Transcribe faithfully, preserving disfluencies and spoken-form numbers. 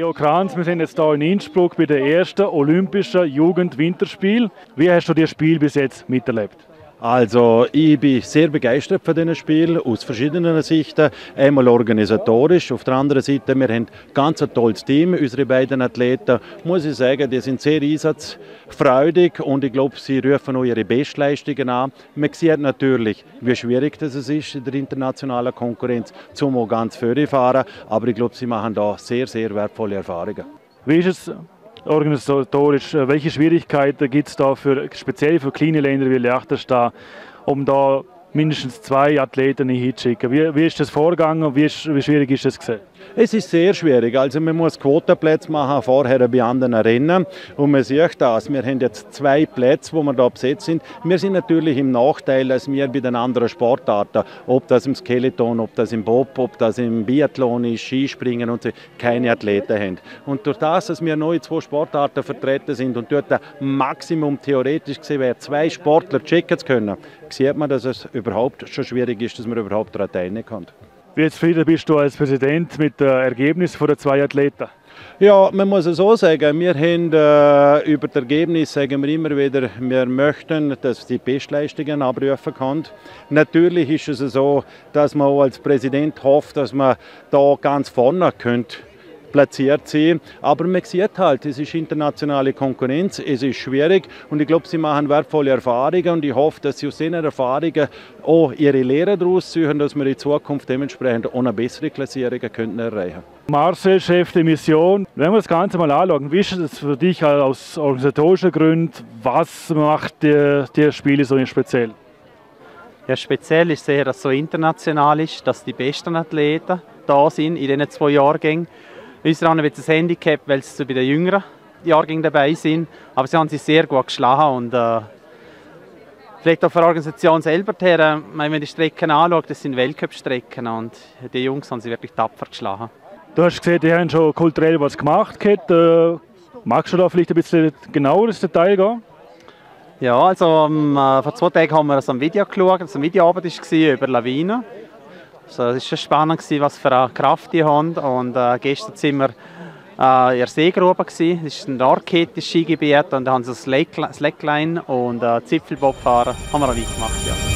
Leo Kranz, wir sind jetzt hier in Innsbruck bei den ersten Olympischen Jugendwinterspielen. Wie hast du dieses Spiel bis jetzt miterlebt? Also, ich bin sehr begeistert von diesem Spiel, aus verschiedenen Sichten. Einmal organisatorisch, auf der anderen Seite, wir haben ganz ein tolles Team. Unsere beiden Athleten, muss ich sagen, die sind sehr einsatzfreudig und ich glaube, sie rufen auch ihre Bestleistungen an. Man sieht natürlich, wie schwierig das ist in der internationalen Konkurrenz, zum auch ganz vorne fahren. Aber ich glaube, sie machen da sehr, sehr wertvolle Erfahrungen. Wie ist es organisatorisch, welche Schwierigkeiten gibt es da für, speziell für kleine Länder wie Liechtenstein, um da mindestens zwei Athleten hinschicken? Wie, wie ist das vorgegangen? Wie, ist, wie schwierig ist das gesehen? Es ist sehr schwierig. Also man muss Quotenplätze machen vorher bei anderen Rennen und man sieht das. Wir haben jetzt zwei Plätze, wo wir da besetzt sind. Wir sind natürlich im Nachteil, als wir bei den anderen Sportarten, ob das im Skeleton, ob das im Bob, ob das im Biathlon ist, Skispringen und so, keine Athleten haben. Und durch das, dass wir neue zwei Sportarten vertreten sind und dort ein Maximum theoretisch gesehen wäre, zwei Sportler checken zu können, sieht man, dass es überhaupt schon schwierig ist, dass man überhaupt daran teilnehmen kann. Wie zufrieden bist du als Präsident mit dem Ergebnis der zwei Athleten? Ja, man muss es so sagen, wir haben äh, über das Ergebnis, sagen wir immer wieder, wir möchten, dass die Bestleistungen abrufen können. Natürlich ist es so, dass man auch als Präsident hofft, dass man da ganz vorne könnte platziert sein. Aber man sieht halt, es ist internationale Konkurrenz, es ist schwierig und ich glaube, sie machen wertvolle Erfahrungen und ich hoffe, dass sie aus diesen Erfahrungen auch ihre Lehre daraus ziehen, dass wir in Zukunft dementsprechend ohne bessere Klassierungen könnten erreichen. Marcel, Chef der Mission, wenn wir das Ganze mal anschauen, wie ist es für dich aus organisatorischen Gründen, was macht die, die Spiele so speziell? Ja, speziell ist sehr, dass es so international ist, dass die besten Athleten da sind in diesen zwei Jahrgängen. Unsere haben ein bisschen das Handicap, weil sie bei den jüngeren Jahrgängen dabei sind. Aber sie haben sich sehr gut geschlagen. Und, äh, vielleicht auch für die Organisation selber her, wenn man die Strecken anschaut, das sind Weltcup-Strecken. Und die Jungs haben sich wirklich tapfer geschlagen. Du hast gesehen, die haben schon kulturell was gemacht. Kate. Äh, magst du da vielleicht ein bisschen genauer ins Detail gehen? Ja, also ähm, vor zwei Tagen haben wir das am Video geschaut. Das war ein Videoabend über Lawinen. Also, es war schon spannend, was für eine Kraft die haben. Und, äh, gestern waren wir äh, in der Seegrube. Das ist ein nordkettisches Skigebiet. Und da haben sie Slackline und äh, Zipfelbobfahren haben wir auch nicht gemacht. Ja.